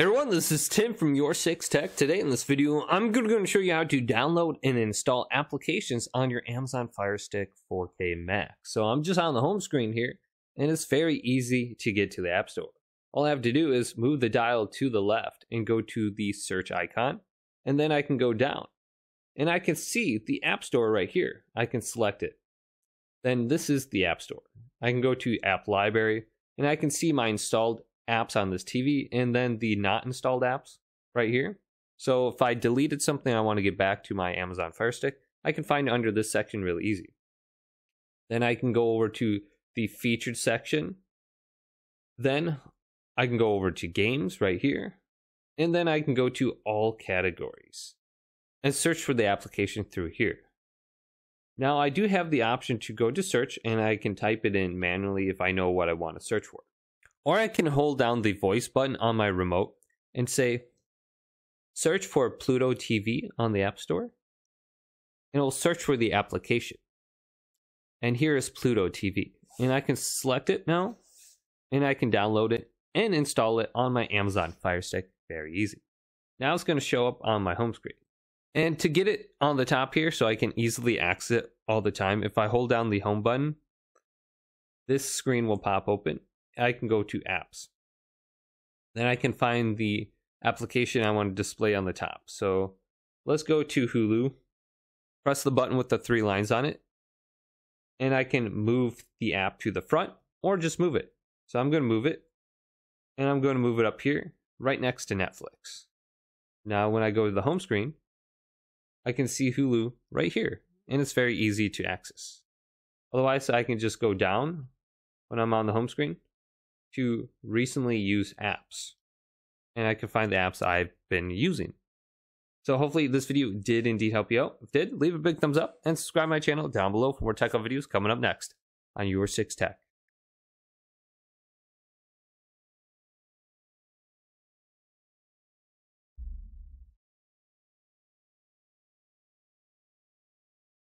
Everyone, this is Tim from YourSixTech. Today in this video, I'm going to show you how to download and install applications on your Amazon Fire Stick 4K Max. So I'm just on the home screen here, and it's very easy to get to the App Store. All I have to do is move the dial to the left and go to the search icon, and then I can go down. And I can see the App Store right here. I can select it. Then this is the App Store. I can go to App Library, and I can see my installed apps on this TV, and then the not installed apps right here. So if I deleted something I want to get back to my Amazon Fire Stick, I can find it under this section really easy. Then I can go over to the featured section. Then I can go over to games right here. And then I can go to all categories and search for the application through here. Now I do have the option to go to search, and I can type it in manually if I know what I want to search for. Or I can hold down the voice button on my remote and say, search for Pluto TV on the App Store. And it'll search for the application. And here is Pluto TV. And I can select it now. And I can download it and install it on my Amazon Fire Stick very easy. Now it's going to show up on my home screen. And to get it on the top here so I can easily access it all the time, if I hold down the home button, this screen will pop open. I can go to apps. Then I can find the application I want to display on the top. So let's go to Hulu, press the button with the three lines on it, and I can move the app to the front or just move it. So I'm going to move it, and I'm going to move it up here right next to Netflix. Now when I go to the home screen, I can see Hulu right here, and it's very easy to access. Otherwise, I can just go down when I'm on the home screen to recently use apps, and I can find the apps I've been using. So hopefully this video did indeed help you out. If it did, leave a big thumbs up and subscribe to my channel down below for more tech videos coming up next on YourSixTech.